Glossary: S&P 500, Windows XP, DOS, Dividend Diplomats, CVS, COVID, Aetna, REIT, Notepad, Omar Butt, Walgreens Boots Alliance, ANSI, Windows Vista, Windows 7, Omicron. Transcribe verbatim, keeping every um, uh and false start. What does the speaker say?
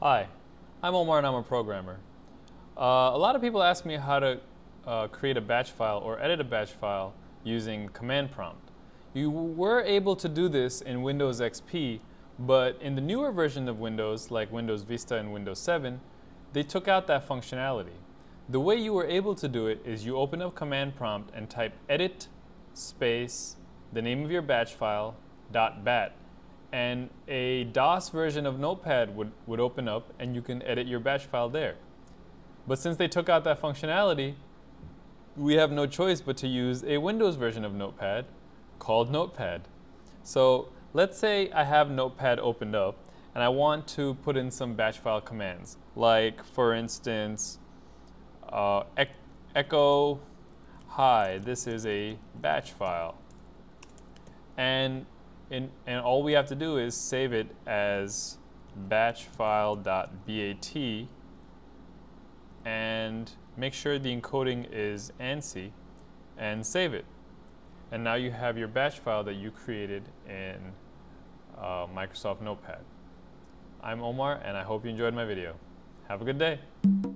Hi, I'm Omar and I'm a programmer. Uh, a lot of people ask me how to uh, create a batch file or edit a batch file using command prompt. You were able to do this in Windows X P, but in the newer version of Windows, like Windows Vista and Windows seven, they took out that functionality. The way you were able to do it is you open up command prompt and type edit space the name of your batch file dot bat. And a DOS version of Notepad would, would open up and you can edit your batch file there. But since they took out that functionality, we have no choice but to use a Windows version of Notepad called Notepad. So let's say I have Notepad opened up and I want to put in some batch file commands, like for instance uh, ec echo hi, this is a batch file. And In, and all we have to do is save it as batch file dot bat and make sure the encoding is ANSI and save it. And now you have your batch file that you created in uh, Microsoft Notepad. I'm Omar and I hope you enjoyed my video. Have a good day.